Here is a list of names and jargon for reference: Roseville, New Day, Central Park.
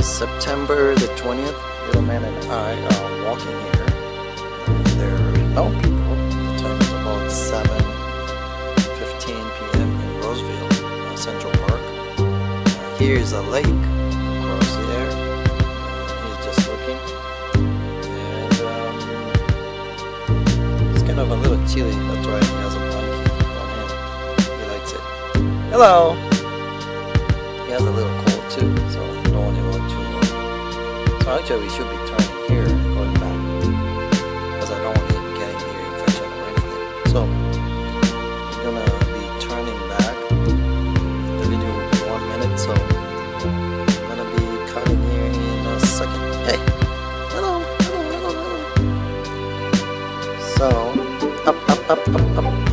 is September the 20th. Little man and I are walking here. And there are no people. The time is about 7:15 p.m. in Roseville, Central Park. Here is a lake across there. He's just looking. And it's kind of a little chilly. That's why he has a blanket on him. He likes it. Hello! He has a little cold too, so I don't want to go too long. So actually we should be turning here and going back, because I don't want to get any infection or anything. So I'm gonna be turning back. The video will be 1 minute, so I'm gonna be cutting here in a second. Hey! Hello! Hello! Hello! So up, up, up, up, up.